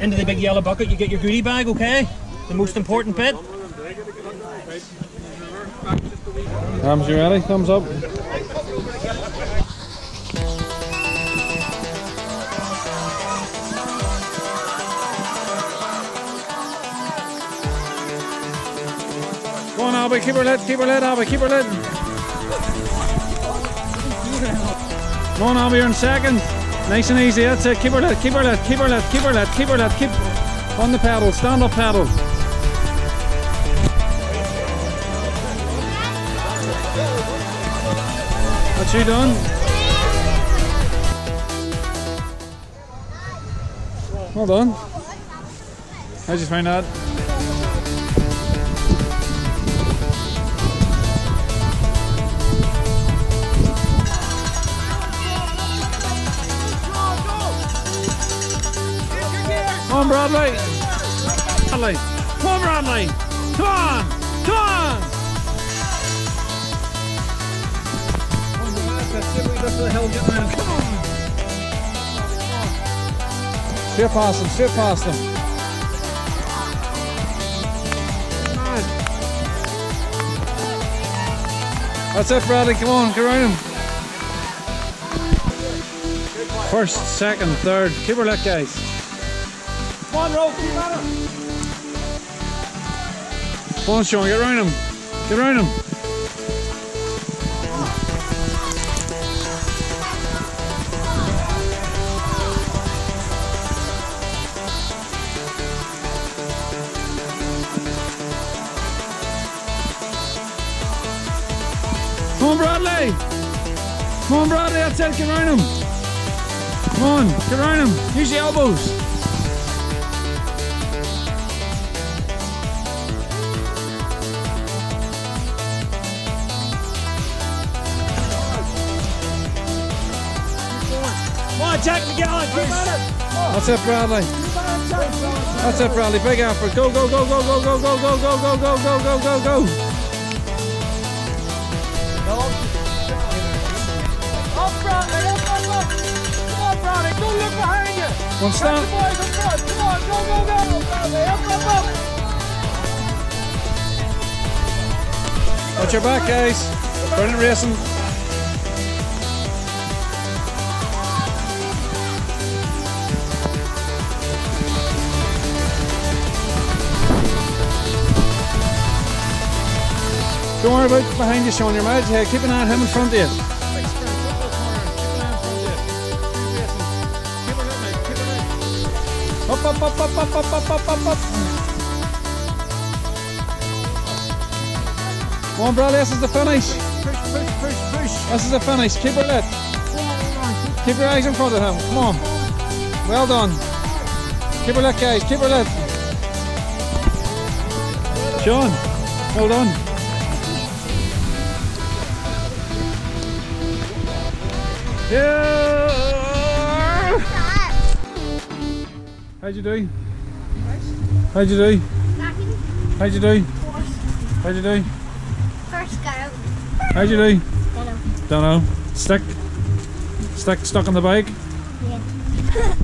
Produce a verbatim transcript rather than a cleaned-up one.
Into the big yellow bucket, you get your goodie bag, okay? The most important bit. Arms, you ready? Thumbs up. Go on, Albie, keep her lit, keep her lit, Albie, keep her lit. Go on, Albie, you're in second. Nice and easy, that's it. Keep her lit, keep her lit, keep her lit, keep her lit, keep her lit, keep on the paddle, stand up paddle. What you done? Well done. How'd you find that? Come on, Bradley! Bradley! Come on, Bradley! Come on! Come on! Straight past them, straight past them. That's it, Bradley, come on, get around him. First, second, third, keep her lit, guys. Come on, Rob, keep at him. Come on, Sean, get around him. Get around him. Come on, Bradley! Come on, Bradley, that's it, get around him! Come on, get around him, use the elbows! Come on, Jack McGowan, keep at it! That's it, Bradley. That's it, Bradley, big effort. Go, go, go, go, go, go, go, go, go, go, go, go, go, go, go! Don't look behind you! Come on, stand. Come on, go, go, go! Up, up, up! Watch your back, guys. Brilliant racing. Don't worry about behind you, Sean. You're miles ahead. Keep an eye on him in front of you. Up, up, up, up, up, up, up, up, up. Come on, Bradley, this is the finish. Push, push, push, push. This is the finish. Keep her lit. Keep your eyes in front of him. Come on. Well done. Keep her lit, guys. Keep her lit. Sean, well done. Yeah. How'd you do? First. How'd you do? Second. How'd you do? Fourth. How'd you do? First go. How'd you do? Dunno. Dunno. Stick. Stick stuck on the bike? Yeah.